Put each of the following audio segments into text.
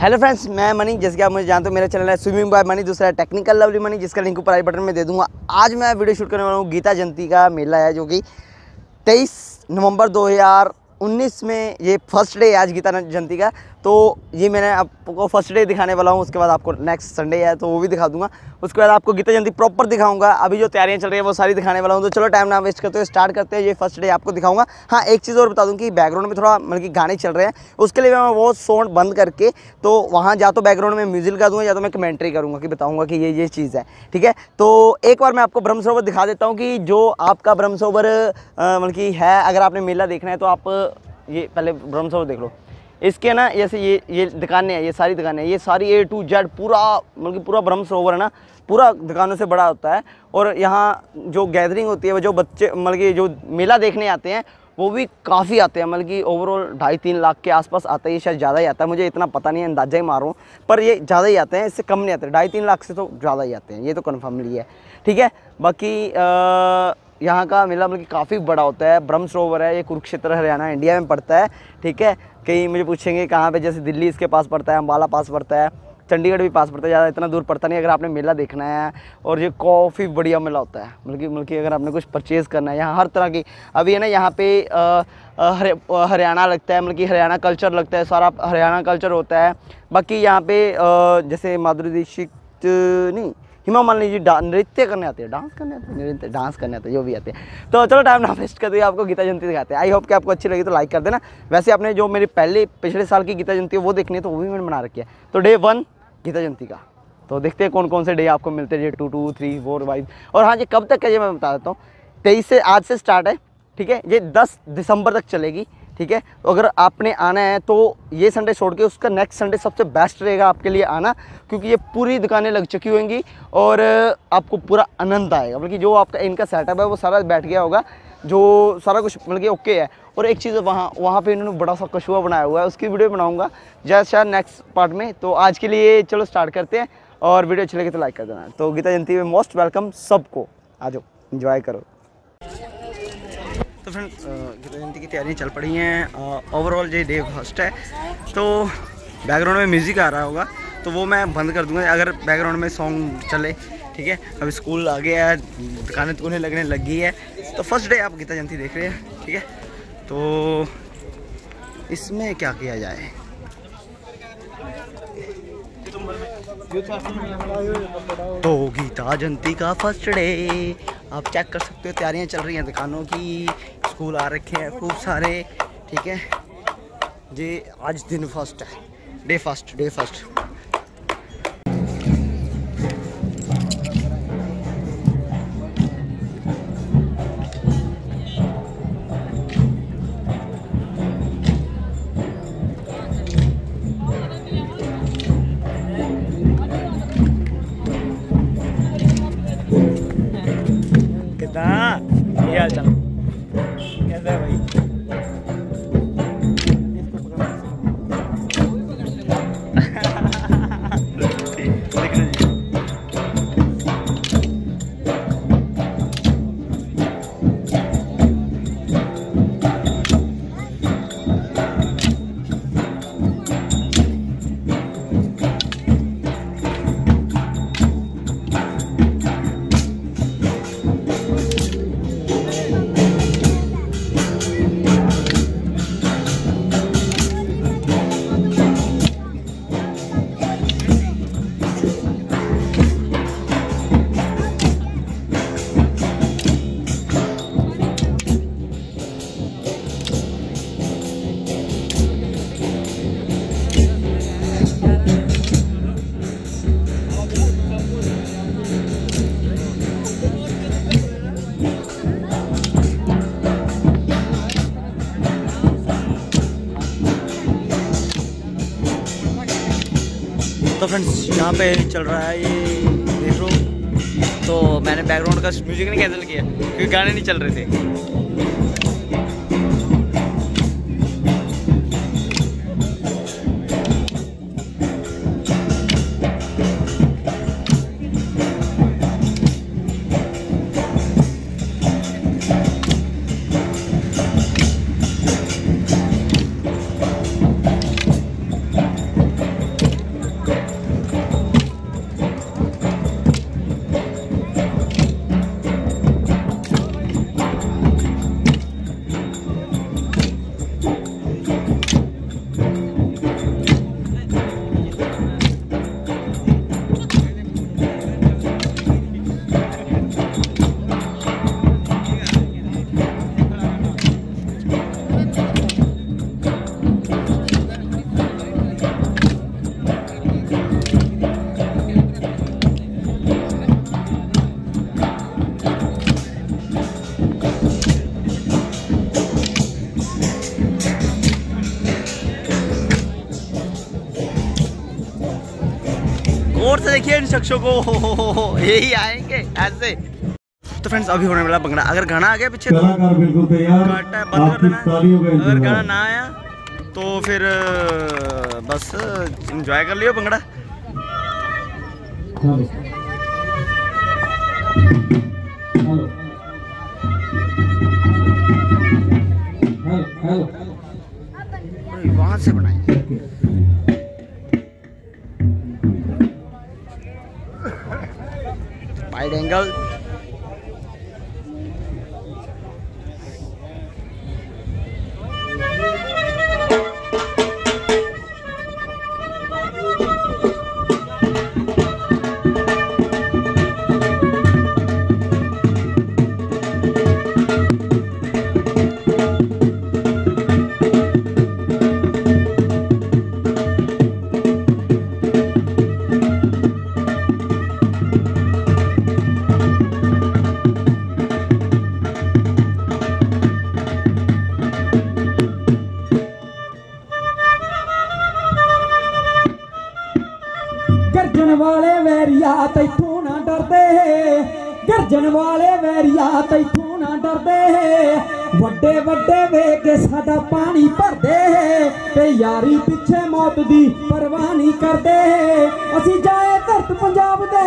Hello friends, मैं money. जैसे कि आप मुझे जानते हो, मेरा चैनल है स्विमिंग बॉय मनी, दूसरा है टेक्निकल लवली मनी, जिसका लिंक ऊपर आई बटन में दे दूंगा। आज मैं वीडियो शूट करने वाला हूँ। गीता जयंती का मेला है जो कि 23 नवंबर 2019 में, ये फर्स्ट डे है आज गीता जयंती का। तो ये मैंने आपको फर्स्ट डे दिखाने वाला हूँ, उसके बाद आपको नेक्स्ट संडे है तो वो भी दिखा दूँगा, उसके बाद आपको गीता जयंती प्रॉपर दिखाऊँगा। अभी जो तैयारियाँ चल रही है वो सारी दिखाने वाला हूँ। तो चलो टाइम ना वेस्ट करते हुए स्टार्ट करते हैं, ये फर्स्ट डे आपको दिखाऊँगा। हाँ, एक चीज़ और बता दूँ कि बैकग्राउंड में थोड़ा मतलब कि गाने चल रहे हैं, उसके लिए मैं वो साउंड बंद करके तो वहाँ या तो बैकग्राउंड में म्यूजिक लगा दूँगा या तो मैं कमेंट्री करूँगा कि बताऊँगा कि ये चीज़ है, ठीक है। तो एक बार मैं आपको ब्रह्म सरोवर दिखा देता हूँ कि जो आपका ब्रह्म सरोवर मतलब कि है, अगर आपने मेला देखना है तो आप ये पहले ब्रह्म सरोवर देख लो। इसके ना जैसे ये दुकानें हैं, ये सारी दुकानें, ये सारी A to Z पूरा मतलब कि पूरा ब्रह्म सरोवर है ना, पूरा दुकानों से बड़ा होता है। और यहाँ जो गैदरिंग होती है वो जो बच्चे मतलब कि जो मेला देखने आते हैं वो भी काफ़ी आते हैं, मतलब कि ओवरऑल 2.5-3 लाख के आसपास आता है। ये शायद ज़्यादा ही आता है, मुझे इतना पता नहीं है, अंदाजा ही मार रहा हूँ, पर ये ज़्यादा ही आते हैं, इससे कम नहीं आते। 2.5-3 लाख से तो ज़्यादा ही आते हैं, ये तो कन्फर्मली है, ठीक है। बाकी यहाँ का मेला मतलब कि काफ़ी बड़ा होता है। ब्रह्म सरोवर है, ये कुरुक्षेत्र हरियाणा इंडिया में पड़ता है, ठीक है। कहीं मुझे पूछेंगे कहाँ पे, जैसे दिल्ली इसके पास पड़ता है, अम्बाला पास पड़ता है, चंडीगढ़ भी पास पड़ता है, ज़्यादा इतना दूर पड़ता नहीं अगर आपने मेला देखना है। और ये काफ़ी बढ़िया मेला होता है, मतलब कि अगर आपने कुछ परचेज़ करना है, यहाँ हर तरह की अभी है ना, यहाँ पे हरियाणा लगता है, मतलब कि हरियाणा कल्चर लगता है, सारा हरियाणा कल्चर होता है। बाकी यहाँ पे जैसे माधुरी दीक्षित नहीं, हिमा मालिनी जी नृत्य करने आते हैं, डांस करने आते हैं, जो भी आते हैं। तो चलो टाइम ना वेस्ट करते हुए आपको गीता जयंती दिखाते हैं। आई होप कि आपको अच्छी लगी तो लाइक कर देना। वैसे आपने जो मेरी पिछले साल की गीता जयंती है वो देखनी है तो वो भी मैंने बना रखी है। तो डे 1 गीता जयंती का, तो देखते हैं कौन कौन से डे आपको मिलते हैं, डे 2, 3, 4, 5। और हाँ, ये कब तक है ये मैं बता देता हूँ। 23 से आज से स्टार्ट है, ठीक है। ये 10 दिसंबर तक चलेगी, ठीक है। तो अगर आपने आना है तो ये संडे छोड़ के उसका नेक्स्ट संडे सबसे बेस्ट रहेगा आपके लिए आना, क्योंकि ये पूरी दुकानें लग चुकी होंगी और आपको पूरा आनंद आएगा। बल्कि जो आपका इनका सेटअप है वो सारा बैठ गया होगा, जो सारा कुछ मतलब कि ओके है। और एक चीज़ वहाँ पे इन्होंने बड़ा सा कछुआ बनाया हुआ है, उसकी वीडियो बनाऊँगा शायद नेक्स्ट पार्ट में। तो आज के लिए चलो स्टार्ट करते हैं, और वीडियो अच्छी लगे तो लाइक कर देना। तो गीता जयंती में मोस्ट वेलकम सबको, आ जाओ इन्जॉय करो। तो फ्रेंड, गीता जयंती की तैयारियाँ चल पड़ी हैं। ओवरऑल ये डे 1 है, तो बैकग्राउंड में म्यूज़िक आ रहा होगा तो वो मैं बंद कर दूंगा अगर बैकग्राउंड में सॉन्ग चले, ठीक है। अब स्कूल आ गया है, दुकानें तो उन्हें लगने लग गई है। तो फर्स्ट डे आप गीता जयंती देख रहे हैं, ठीक है। तो इसमें क्या किया जाए, तो गीता जयंती का फर्स्ट डे आप चेक कर सकते हो, तैयारियां चल रही हैं दुकानों की, स्कूल आ रखे हैं खूब सारे, ठीक है। जी आज दिन 1 है, डे 1। तो फ्रेंड्स, यहाँ पे चल रहा है ये देख लो। तो मैंने बैकग्राउंड का म्यूजिक नहीं कैंसिल किया क्योंकि गाने नहीं चल रहे थे। गौर से देखिए इन शख्सों को, यही आएंगे ऐसे। तो फ्रेंड्स अभी होने वाला भंगड़ा, अगर गाना आ गया पीछे तो बिल्कुल तैयार, बंद कर देना। अगर गाना ना आया तो फिर बस एंजॉय कर लियो भंगड़ा। वहां से बनाइए वाइड एंगल। गर्जन वाले वैरिया तैथों ना डरदे वड्डे वड्डे वेख के साडा पानी भरदे ते यारी पिछे मौत दी परवाह नहीं करदे। असीं जाए धरत पंजाब दे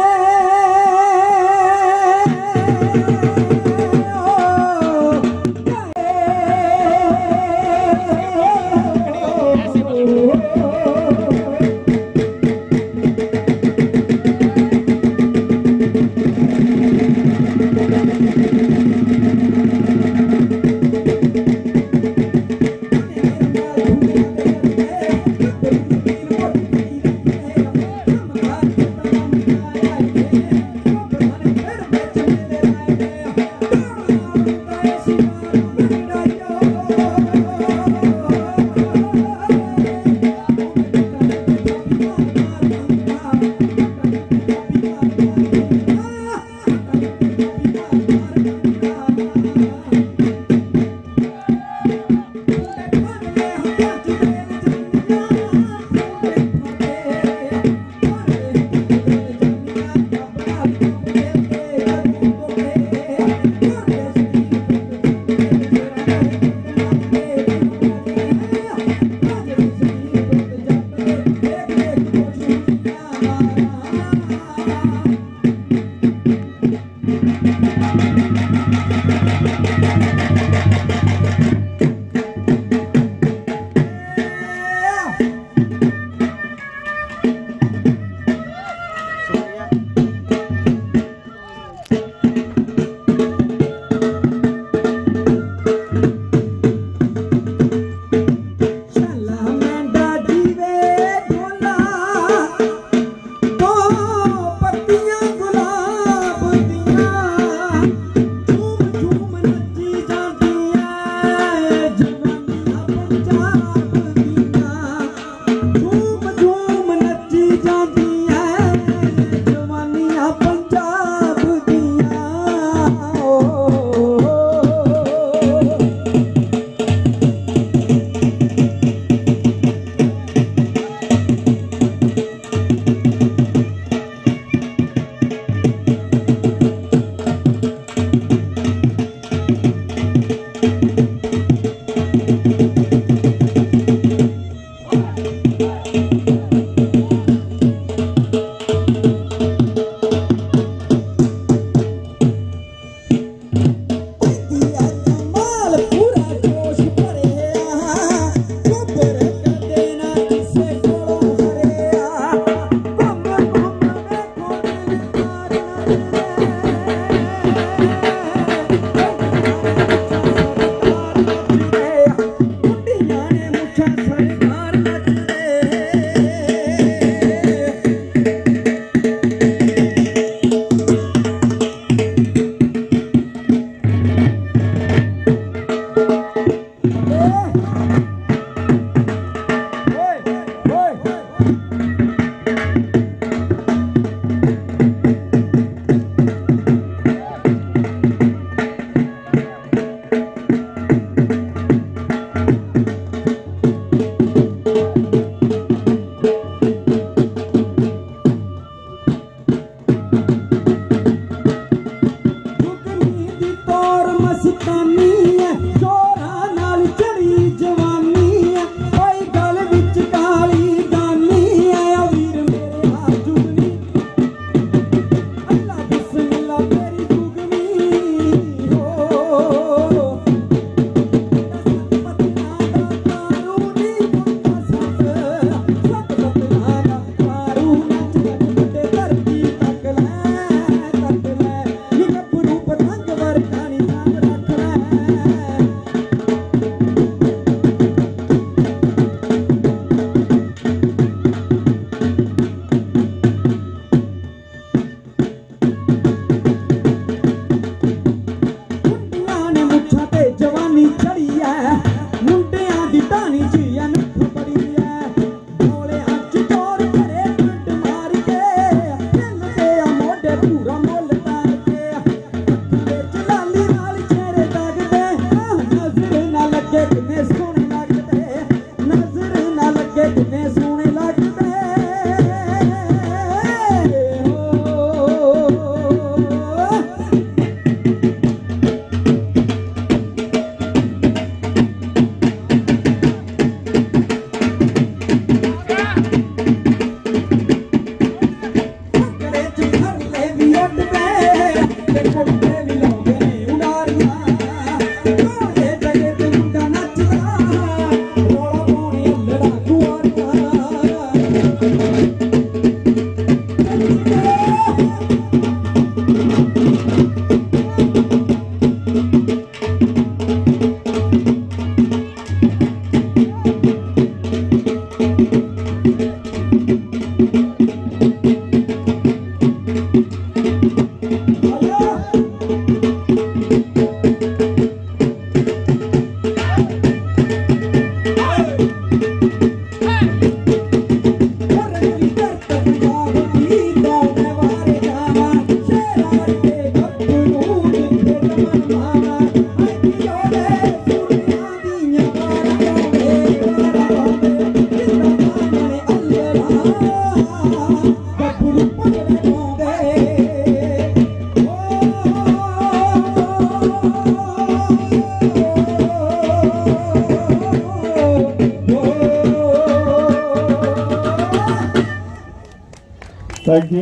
थैंक यू,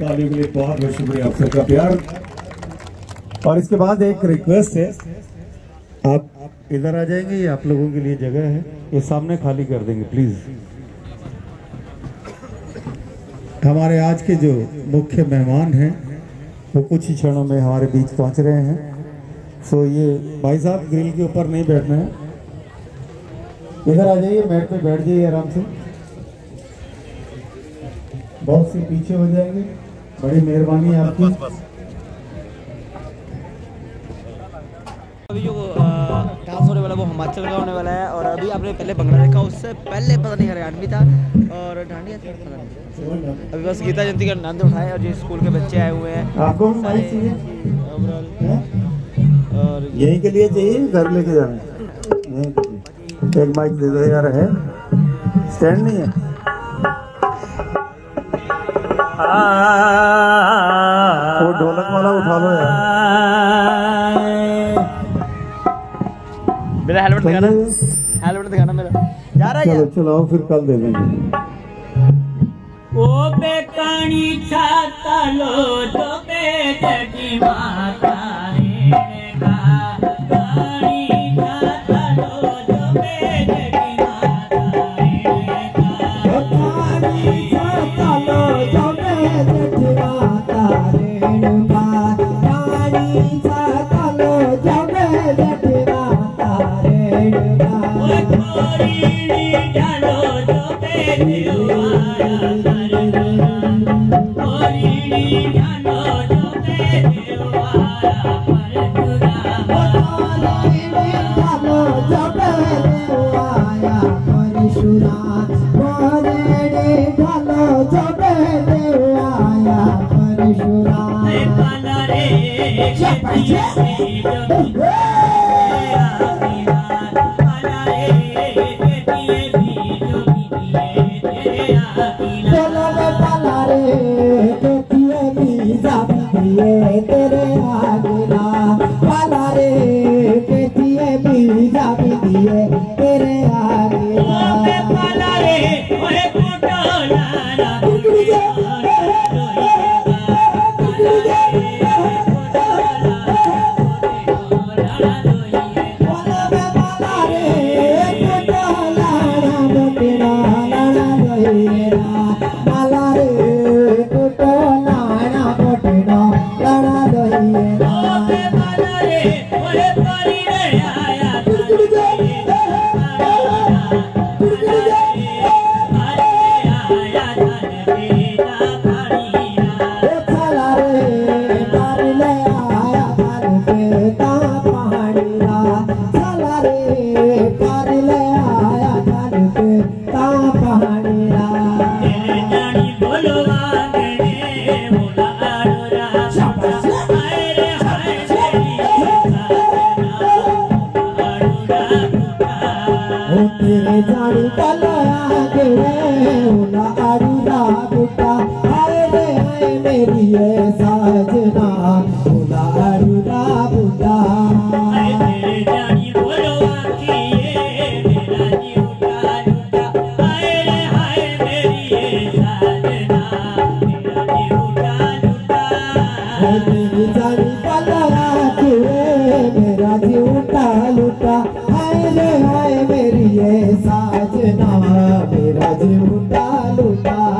तालियों के लिए बहुत बहुत शुक्रिया आप सबका प्यार। और इसके बाद एक रिक्वेस्ट है, आप इधर आ जाएंगे, ये आप लोगों के लिए जगह है, ये सामने खाली कर देंगे प्लीज। हमारे आज के जो मुख्य मेहमान हैं वो कुछ ही क्षणों में हमारे बीच पहुंच रहे हैं। सो ये भाई साहब ग्रिल के ऊपर नहीं बैठना है, इधर आ जाइए, मैट पे बैठ जाइए आराम से, बहुत से पीछे हो जाएंगे, बड़ी मेहरबानी आपकी। अभी जो डांस होने वाला वो हिमाचल का होने वाला है, और अभी आपने पहले बंगला देखा, उससे पहले पता नहीं हरियाणवी था और डांडिया था, अभी बस गीता जयंती का आनंद उठाए। और जो स्कूल के बच्चे आए हुए हैं आपको और यहीं के लिए चाहिए, घर लेके जाना। एक माइक दे दो यार, है स्टैंड नहीं है। वो ढोलक वाला उठा लो यार, मेरा हेलमेट दिखाना, हेलमेट दिखाना मेरा, जा रहा है। चलो चलाओ फिर कल दे देंगे। ओ बेकानी छाता लो तो बेटी माता रे कानी छाता लो तो बेटी मेरा जीव लुटा लुटा।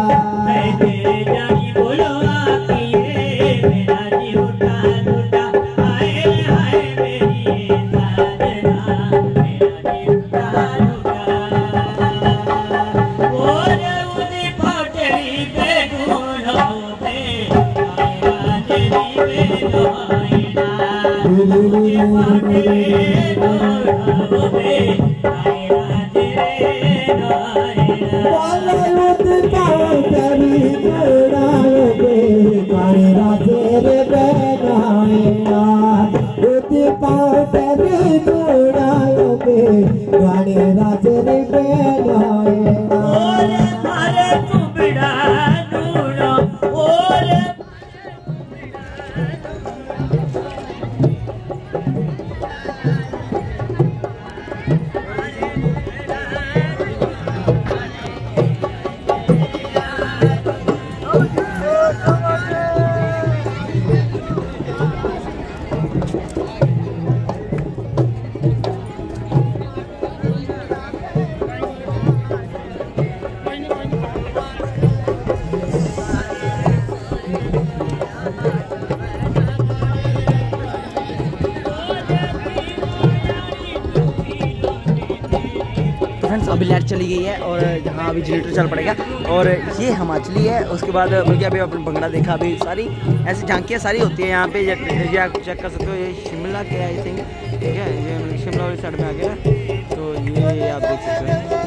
अभी लाइट चली गई है और जहाँ अभी जनरेटर चल पड़ेगा। और ये हिमाचली है। उसके बाद बल्कि अभी आपने भंगड़ा देखा। अभी सारी ऐसी झांकियाँ सारी होती है यहाँ पे, ये आप चेक कर सकते हो। ये शिमला के आई थिंक, ठीक है, ये शिमला वाली साइड में आ गया। तो ये आप देख सकते हैं।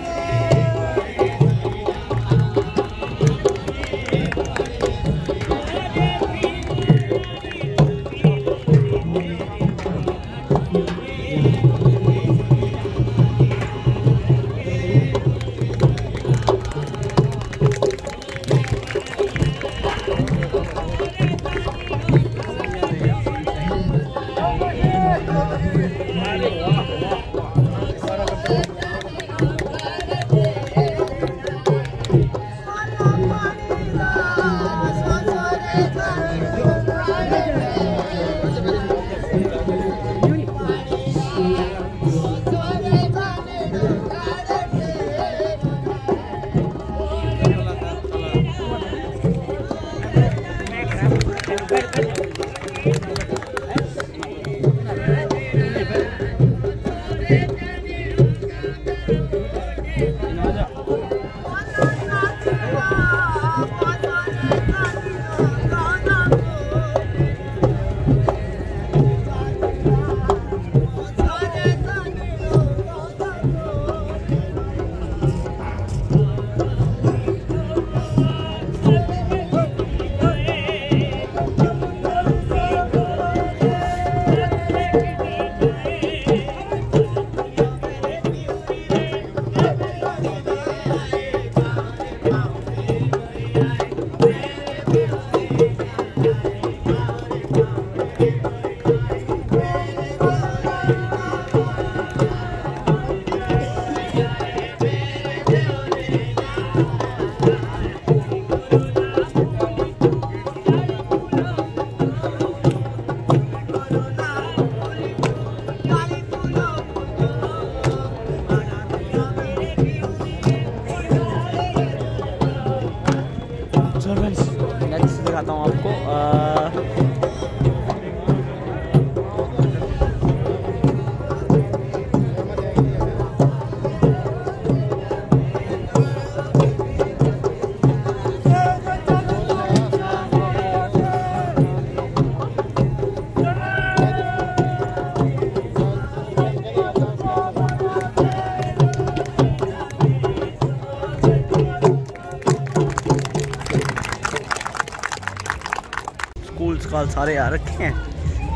सारे आ रखे हैं,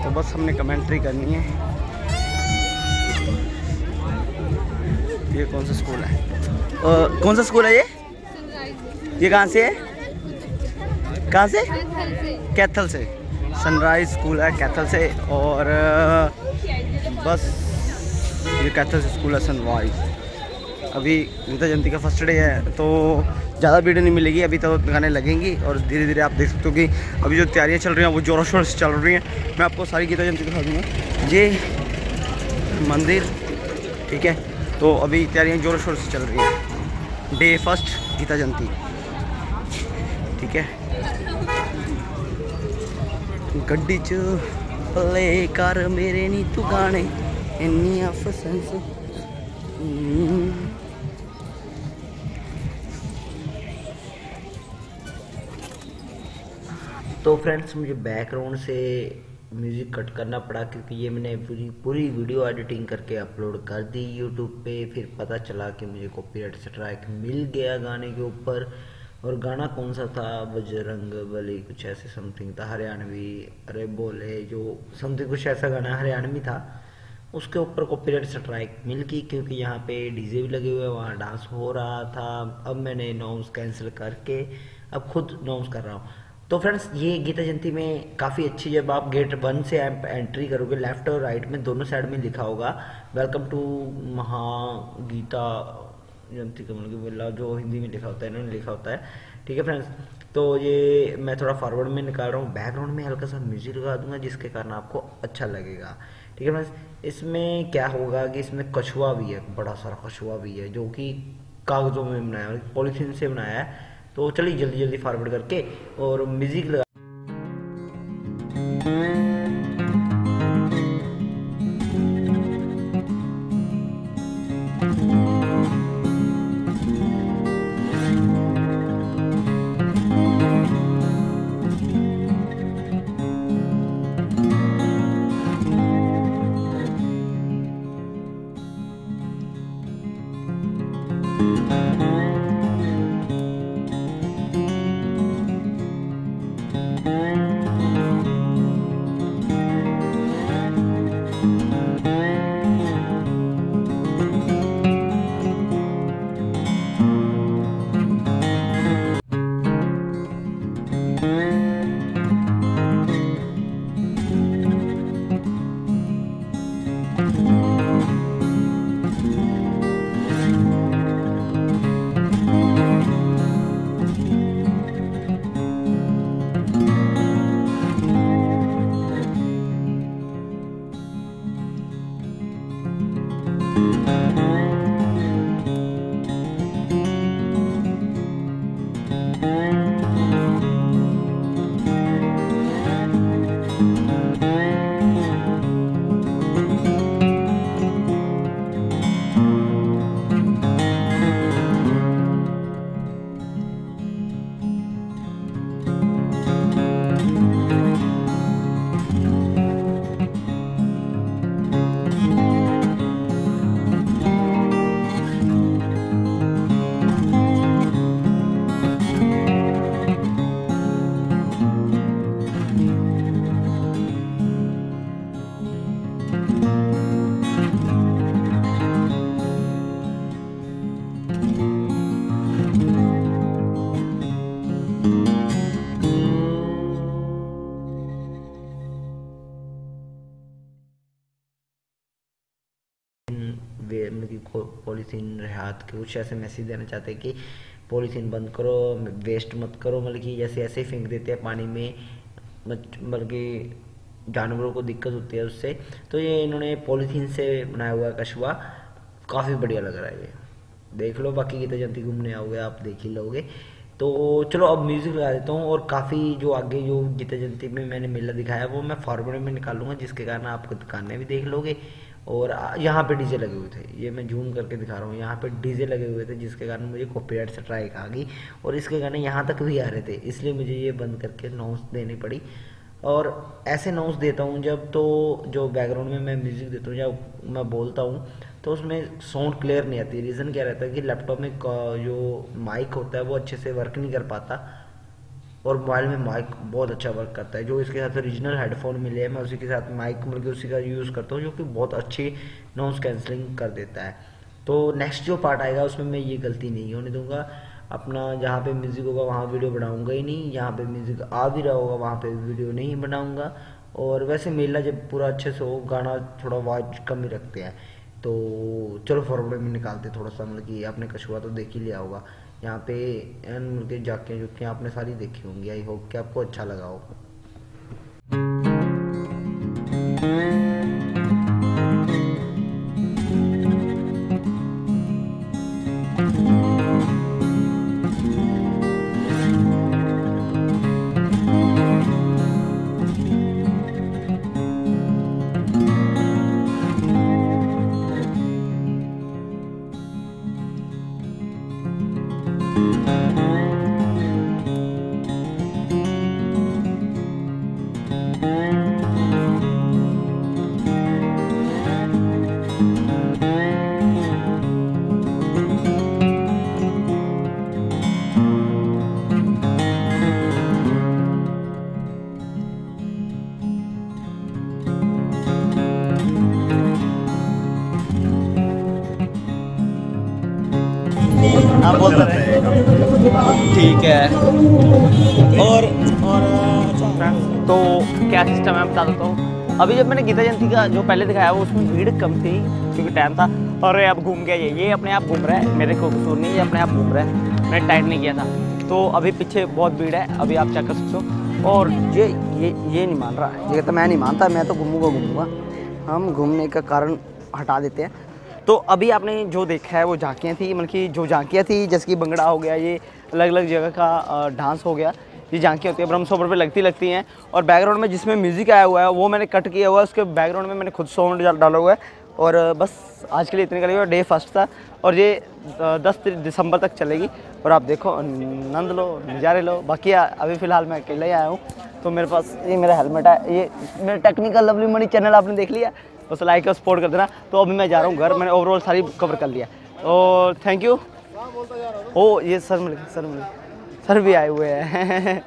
तो बस हमने कमेंट्री करनी है। ये कौन सा स्कूल है? और कौन सा स्कूल है ये? ये कहाँ से है? कहाँ से? कैथल से। सनराइज स्कूल है कैथल से। और बस ये कैथल से स्कूल है सनराइज। अभी गीता जयंती का फर्स्ट डे है, तो ज़्यादा भीड़ नहीं मिलेगी। अभी तो गाने लगेंगी और धीरे धीरे आप देख सकते हो कि अभी जो तैयारियां चल रही हैं वो ज़ोरों शोर से चल रही हैं। मैं आपको सारी गीता जयंती दिखा दूँगा। ये मंदिर, ठीक है, तो अभी तैयारियां ज़ोरों शोर से चल रही हैं। डे फर्स्ट गीता जयंती, ठीक ठीक है। गड्डी च ले कर मेरे नी तू गाने इन्नी फसंस। तो फ्रेंड्स मुझे बैकग्राउंड से म्यूज़िक कट करना पड़ा क्योंकि ये मैंने पूरी वीडियो एडिटिंग करके अपलोड कर दी यूट्यूब पे। फिर पता चला कि मुझे कॉपीराइट स्ट्राइक मिल गया गाने के ऊपर। और गाना कौन सा था, बजरंग बली कुछ ऐसे समथिंग था, हरियाणवी अरे बोले जो समथिंग कुछ ऐसा गाना हरियाणवी था। उसके ऊपर कॉपीराइट स्ट्राइक मिल गई क्योंकि यहाँ पे डीजे भी लगे हुए, वहाँ डांस हो रहा था। अब मैंने नॉइस कैंसिल करके अब खुद नॉइस कर रहा हूँ। तो फ्रेंड्स ये गीता जयंती में काफ़ी अच्छी, जब आप गेट 1 से आप एंट्री करोगे लेफ्ट और राइट में दोनों साइड में लिखा होगा वेलकम टू महा गीता जयंती कमल की बोला, जो हिंदी में लिखा होता है इन्होंने लिखा होता है। ठीक है फ्रेंड्स, तो ये मैं थोड़ा फॉरवर्ड में निकाल रहा हूँ, बैकग्राउंड में हल्का सा म्यूजिक लगा दूंगा जिसके कारण आपको अच्छा लगेगा। ठीक है फ्रेंड्स, इसमें क्या होगा कि इसमें कछुआ भी है, बड़ा सारा कछुआ भी है जो कि कागज़ों में बनाया है, पॉलीथीन से बनाया है। तो चलिए जल्दी जल्दी फॉरवर्ड करके और म्यूजिक लगा। पॉलीथीन राहत के कुछ ऐसे मैसेज देना चाहते हैं कि पॉलीथीन बंद करो, वेस्ट मत करो, मतलब कि जैसे ऐसे फेंक देते हैं पानी में, मतलब कि जानवरों को दिक्कत होती है उससे। तो ये इन्होंने पॉलीथीन से बनाया हुआ कछुआ, काफ़ी बढ़िया लग रहा है, ये देख लो। बाकी गीता जयंती घूमने आओगे आप देख ही लोगे। तो चलो अब म्यूज़िक लगा देता हूँ और काफ़ी जो आगे जो गीता जयंती में मैंने मेला दिखाया वो मैं फॉरवर्ड में निकालूंगा जिसके कारण आपको दुकानें भी देख लोगे। और यहाँ पे डीजे लगे हुए थे, ये मैं जूम करके दिखा रहा हूँ, यहाँ पे डीजे लगे हुए थे जिसके कारण मुझे कॉपीराइट स्ट्राइक आ गई और इसके गाने यहाँ तक भी आ रहे थे, इसलिए मुझे ये बंद करके नॉइस देनी पड़ी। और ऐसे नॉइस देता हूँ जब, तो जो बैकग्राउंड में मैं म्यूज़िक देता हूँ जब मैं बोलता हूँ तो उसमें साउंड क्लियर नहीं आती। रीज़न क्या रहता है कि लैपटॉप में जो माइक होता है वो अच्छे से वर्क नहीं कर पाता और मोबाइल में माइक बहुत अच्छा वर्क करता है। जो इसके साथ ओरिजिनल हेडफोन मिले हैं मैं उसी के साथ माइक मिलकर उसी का यूज़ करता हूँ जो कि बहुत अच्छी नॉइस कैंसलिंग कर देता है। तो नेक्स्ट जो पार्ट आएगा उसमें मैं ये गलती नहीं होने दूंगा। अपना जहाँ पे म्यूज़िक होगा वहाँ वीडियो बनाऊंगा ही नहीं, जहाँ पे म्यूज़िक आ भी रहा होगा वहाँ पे वीडियो नहीं बनाऊँगा। और वैसे मेला जब पूरा अच्छे से हो, गाना थोड़ा वॉइस कम ही रखते हैं। तो चलो फॉरवर्ड में निकालते थोड़ा सा, मतलब कि आपने कछुआ तो देख ही लिया होगा, यहाँ पे एन के जाके जो कि आपने सारी देखी होंगी। आई होप कि आपको अच्छा लगा होगा। क्या है और अच्छा तो क्या सिस्टम है मैं बता देता हूँ। अभी जब मैंने गीता जयंती का जो पहले दिखाया वो उसमें भीड़ कम थी क्योंकि टाइम था। और अब घूम गया ये अपने आप घूम रहा है, मेरे को कसूर नहीं, ये अपने आप घूम रहा है, मैंने टाइट नहीं किया था। तो अभी पीछे बहुत भीड़ है, अभी आप चेक कर सकते हो। और ये नहीं मान रहा है, ये कहता मैं नहीं मानता, मैं तो घूमूँगा। हम घूमने का कारण हटा देते हैं। तो अभी आपने जो देखा है वो झांकियाँ थी, मतलब कि जो झांकियाँ थी जैसे कि भंगड़ा हो गया, ये अलग अलग जगह का डांस हो गया, ये झांकियाँ होती है ब्रह्म सरोवर पे लगती हैं। और बैकग्राउंड में जिसमें म्यूज़िक आया हुआ है वो मैंने कट किया हुआ है, उसके बैकग्राउंड में मैंने खुद साउंड डाला हुआ है। और बस आज के लिए इतने करीब, डे फर्स्ट था और ये 10 दिसंबर तक चलेगी। और आप देखो, नंद लो, नज़ारे लो। बाकी अभी फ़िलहाल मैं अकेले आया हूँ, तो मेरे पास ये मेरा हेलमेट है, ये मेरा टेक्निकल लवली मैनी चैनल आपने देख लिया, बस लाइक और सपोर्ट कर देना। तो अभी मैं जा रहा हूँ घर, मैंने ओवरऑल सारी कवर कर लिया। और थैंक यू। ओ ये सर भी आए हुए हैं।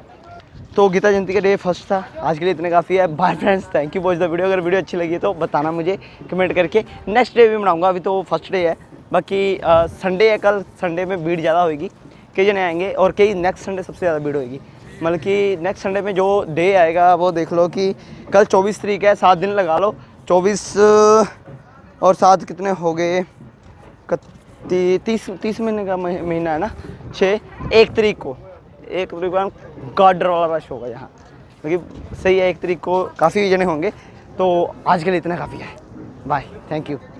तो गीता जयंती का डे फर्स्ट था, आज के लिए इतने काफ़ी है। Bye friends, thank you watch the video. अगर वीडियो अच्छी लगी है तो बताना मुझे कमेंट करके, नेक्स्ट डे भी बनाऊंगा। अभी तो फर्स्ट डे है, बाकी संडे है, कल संडे में भीड़ ज़्यादा होगी, कई जने आएंगे और कई नेक्स्ट संडे सबसे ज़्यादा भीड़ होगी। मतलब कि नेक्स्ट संडे में जो डे आएगा वो देख लो कि कल 24 तारीख है, 7 दिन लगा लो, 24 और 7 कितने हो गए, 30 महीने का महीना है ना, 1 तारीख को गार्डर वाला रश होगा यहाँ, क्योंकि सही है, 1 तारीख को काफ़ी जने होंगे। तो आज के लिए इतना काफ़ी है, बाय, थैंक यू।